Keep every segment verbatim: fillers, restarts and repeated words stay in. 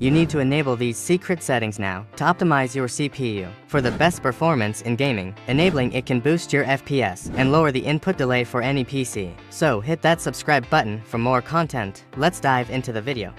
You need to enable these secret settings now to optimize your C P U for the best performance in gaming. Enabling it can boost your F P S and lower the input delay for any P C. So hit that subscribe button for more content. Let's dive into the video.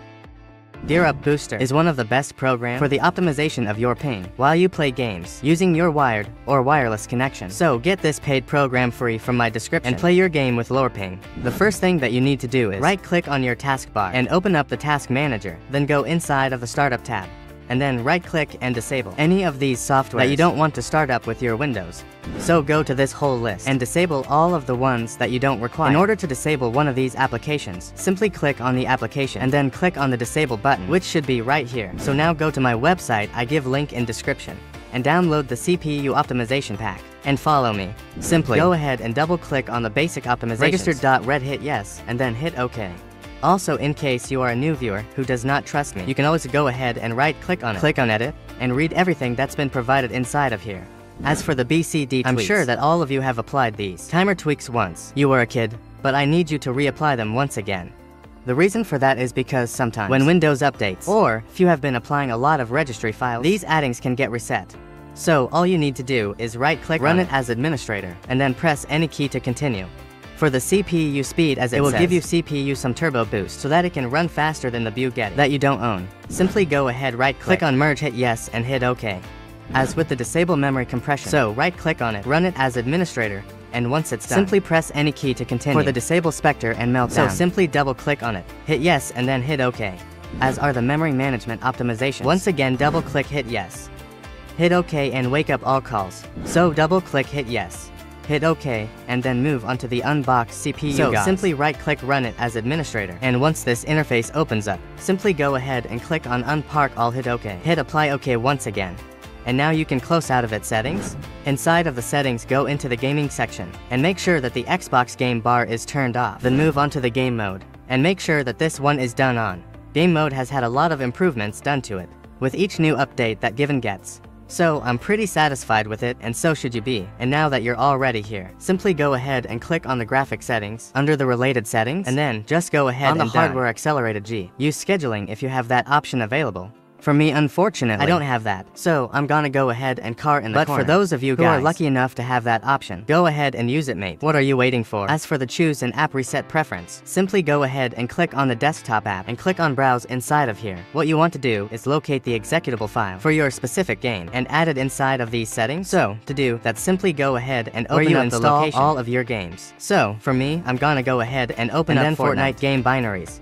GearUp Booster is one of the best programs for the optimization of your ping while you play games using your wired or wireless connection. So get this paid program free from my description and play your game with lower ping. The first thing that you need to do is right-click on your taskbar and open up the Task Manager, then go inside of the Startup tab, and then right-click and disable any of these software that you don't want to start up with your Windows. So go to this whole list and disable all of the ones that you don't require. In order to disable one of these applications, simply click on the application and then click on the disable button, which should be right here. So now go to my website, I give link in description, and download the C P U optimization pack and follow me. Simply go ahead and double click on the basic optimization. Registered.red, hit yes and then hit OK. Also, in case you are a new viewer who does not trust me, you can always go ahead and right-click on it, click on edit, and read everything that's been provided inside of here. As for the B C D tweaks, I'm sure that all of you have applied these timer tweaks once. You were a kid, but I need you to reapply them once again. The reason for that is because sometimes when Windows updates, or if you have been applying a lot of registry files, these addings can get reset. So all you need to do is right-click, run it as administrator, and then press any key to continue. For the C P U speed, as it, it will says, give you C P U some turbo boost so that it can run faster than the Bugatti that you don't own. Simply go ahead, right-click, click on merge, hit yes, and hit OK. As with the disable memory compression, so right-click on it, run it as administrator, and once it's done, simply press any key to continue. For the disable Spectre and Meltdown, so simply double-click on it, hit yes, and then hit OK. As are the memory management optimizations, once again double-click, hit yes, hit OK, and wake up all calls. So double-click, hit yes, hit OK, and then move onto the unboxed C P U. So guys, simply right-click, run it as administrator, and once this interface opens up, simply go ahead and click on unpark all, hit OK, hit apply OK once again. And now you can close out of it settings. Inside of the settings, go into the gaming section, and make sure that the Xbox game bar is turned off. Then move onto the game mode, and make sure that this one is done on. Game mode has had a lot of improvements done to it, with each new update that Given gets. So I'm pretty satisfied with it, and so should you be. And now that you're already here, simply go ahead and click on the graphic settings under the related settings, and then just go ahead on and the hardware down. Accelerated G. Use scheduling if you have that option available. For me, unfortunately, I don't have that, so I'm gonna go ahead and car in the but corner. But for those of you guys who are lucky enough to have that option, go ahead and use it, mate. What are you waiting for? As for the choose an app reset preference, simply go ahead and click on the desktop app and click on browse inside of here. What you want to do is locate the executable file for your specific game and add it inside of these settings. So to do that, simply go ahead and open up the location all of your games. So for me, I'm gonna go ahead and open and up then Fortnite. Fortnite game binaries.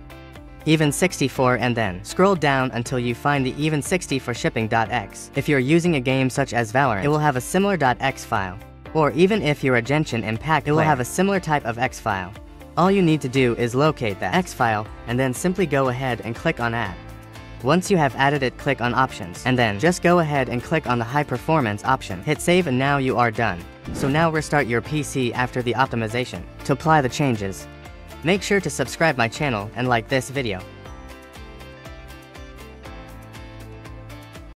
even sixty-four, and then scroll down until you find the even sixty-four shipping.x. If you're using a game such as Valorant, it will have a similar .x file. Or even if you're a Genshin Impact player, it will have a similar type of X file. All you need to do is locate that X file, and then simply go ahead and click on add. Once you have added it, click on options, and then just go ahead and click on the high performance option. Hit save, and now you are done. So now restart your P C after the optimization to apply the changes. Make sure to subscribe my channel and like this video.